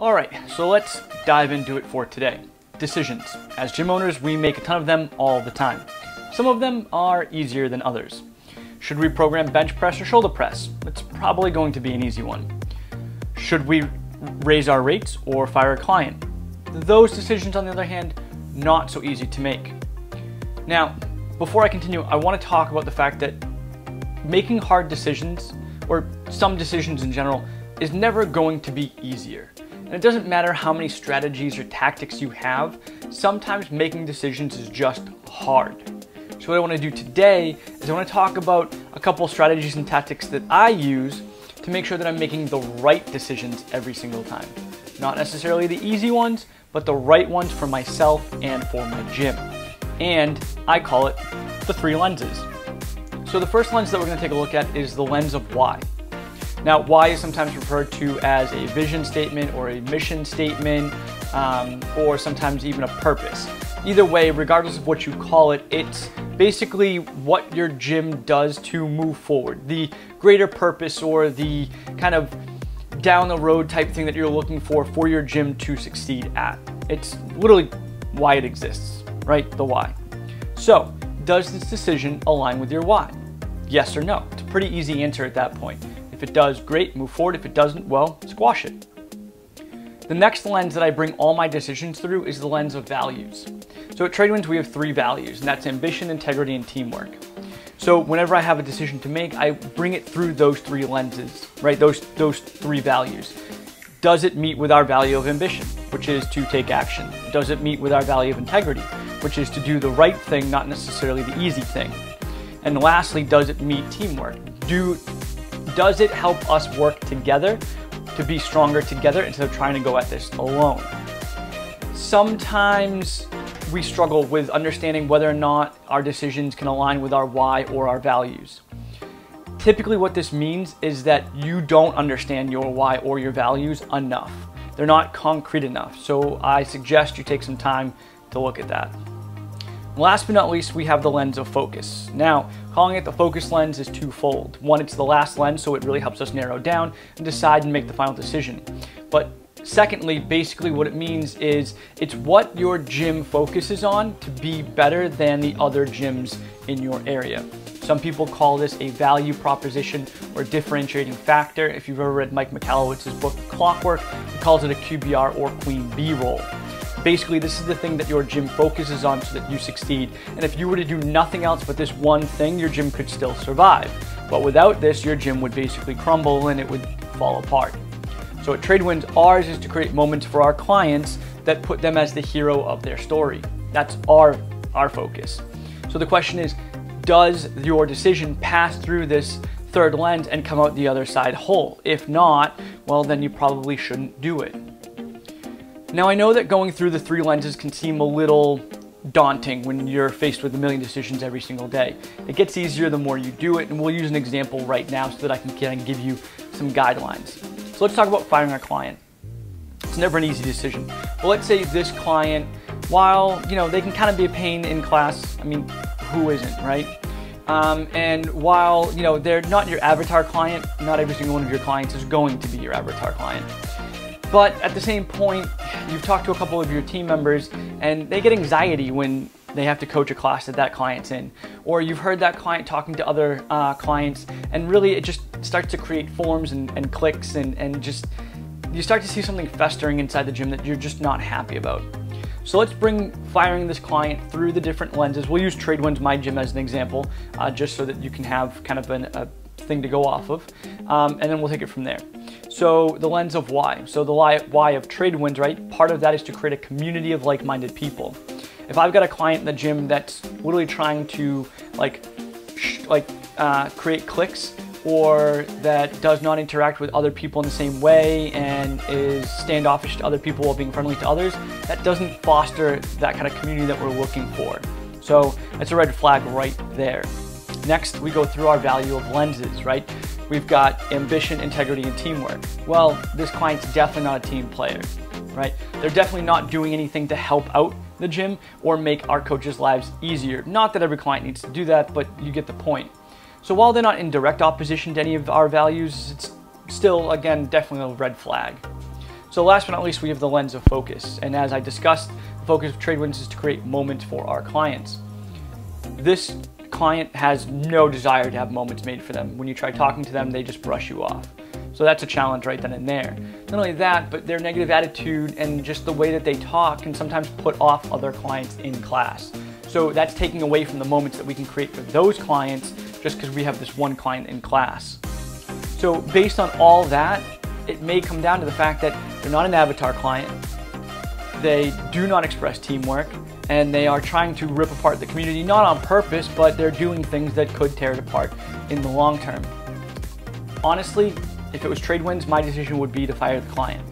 All right, so let's dive into it for today. Decisions. As gym owners, we make a ton of them all the time. Some of them are easier than others. Should we program bench press or shoulder press? It's probably going to be an easy one. Should we raise our rates or fire a client? Those decisions, on the other hand, not so easy to make. Now, before I continue, I want to talk about the fact that making hard decisions, or some decisions in general, is never going to be easier. And it doesn't matter how many strategies or tactics you have, sometimes making decisions is just hard. So what I want to do today is I want to talk about a couple strategies and tactics that I use to make sure that I'm making the right decisions every single time. Not necessarily the easy ones, but the right ones for myself and for my gym. And I call it the three lenses. So the first lens that we're going to take a look at is the lens of why. Now, why is sometimes referred to as a vision statement or a mission statement, or sometimes even a purpose. Either way, regardless of what you call it, it's basically what your gym does to move forward. The greater purpose or the kind of down the road type thing that you're looking for your gym to succeed at. It's literally why it exists, right? The why. So, does this decision align with your why? Yes or no? It's a pretty easy answer at that point. If it does, great, move forward. If it doesn't, well, squash it. The next lens that I bring all my decisions through is the lens of values. So at Tradewinds, we have three values, and that's ambition, integrity, and teamwork. So whenever I have a decision to make, I bring it through those three lenses, right? Those three values. Does it meet with our value of ambition, which is to take action? Does it meet with our value of integrity, which is to do the right thing, not necessarily the easy thing? And lastly, does it meet teamwork? Does it help us work together to be stronger together instead of trying to go at this alone? Sometimes we struggle with understanding whether or not our decisions can align with our why or our values. Typically what this means is that you don't understand your why or your values enough. They're not concrete enough. So I suggest you take some time to look at that. Last but not least, we have the lens of focus. Now, calling it the focus lens is twofold. One, it's the last lens, so it really helps us narrow down and decide and make the final decision. But secondly, basically what it means is it's what your gym focuses on to be better than the other gyms in your area. Some people call this a value proposition or differentiating factor. If you've ever read Mike Michalowicz's book, Clockwork, he calls it a QBR or Queen B role. Basically, this is the thing that your gym focuses on so that you succeed. And if you were to do nothing else but this one thing, your gym could still survive. But without this, your gym would basically crumble and it would fall apart. So at Tradewinds, ours is to create moments for our clients that put them as the hero of their story. That's our focus. So the question is, does your decision pass through this third lens and come out the other side whole? If not, well, then you probably shouldn't do it. Now, I know that going through the three lenses can seem a little daunting when you're faced with a million decisions every single day. It gets easier the more you do it, and we'll use an example right now so that I can kind of give you some guidelines. So let's talk about firing a client. It's never an easy decision. Well, let's say this client, while, you know, they can kind of be a pain in class, I mean, who isn't, right? And while, you know, they're not your avatar client, not every single one of your clients is going to be your avatar client. But at the same point, you've talked to a couple of your team members and they get anxiety when they have to coach a class that client's in. Or you've heard that client talking to other clients and really it just starts to create forms and cliques and just, you start to see something festering inside the gym that you're just not happy about. So let's bring firing this client through the different lenses. We'll use Tradewinds My Gym as an example, just so that you can have kind of a thing to go off of. And then we'll take it from there. So the lens of why. So the why of Tradewinds, right? Part of that is to create a community of like-minded people. If I've got a client in the gym that's literally trying to create cliques or that does not interact with other people in the same way and is standoffish to other people while being friendly to others, that doesn't foster that kind of community that we're looking for. So that's a red flag right there. Next, we go through our value of lenses, right? We've got ambition, integrity, and teamwork. Well, this client's definitely not a team player, right? They're definitely not doing anything to help out the gym or make our coaches' lives easier. Not that every client needs to do that, but you get the point. So while they're not in direct opposition to any of our values, it's still, again, definitely a red flag. So last but not least, we have the lens of focus. And as I discussed, the focus of Tradewinds is to create moments for our clients. This client has no desire to have moments made for them. When you try talking to them, they just brush you off. So that's a challenge right then and there. Not only that, but their negative attitude and just the way that they talk can sometimes put off other clients in class. So that's taking away from the moments that we can create for those clients just because we have this one client in class. So based on all that, it may come down to the fact that they're not an avatar client, they do not express teamwork, and they are trying to rip apart the community, not on purpose, but they're doing things that could tear it apart in the long term. Honestly, if it was Tradewinds, my decision would be to fire the client.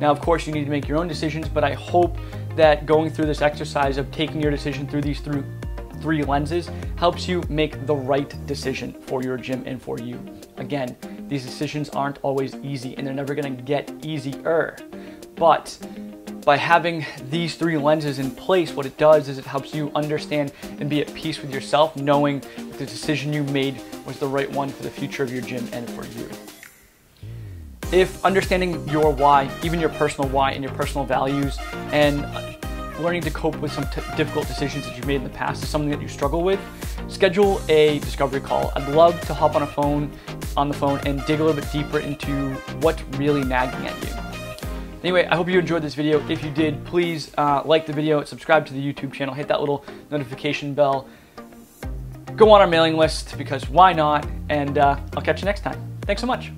Now, of course, you need to make your own decisions, but I hope that going through this exercise of taking your decision through these three lenses helps you make the right decision for your gym and for you. Again, these decisions aren't always easy and they're never gonna get easier. But by having these three lenses in place, what it does is it helps you understand and be at peace with yourself, knowing that the decision you made was the right one for the future of your gym and for you. If understanding your why, even your personal why and your personal values, and learning to cope with some difficult decisions that you've made in the past is something that you struggle with, schedule a discovery call. I'd love to hop on the phone and dig a little bit deeper into what's really nagging at you. Anyway, I hope you enjoyed this video. If you did, please like the video, subscribe to the YouTube channel, hit that little notification bell, go on our mailing list because why not, and I'll catch you next time. Thanks so much.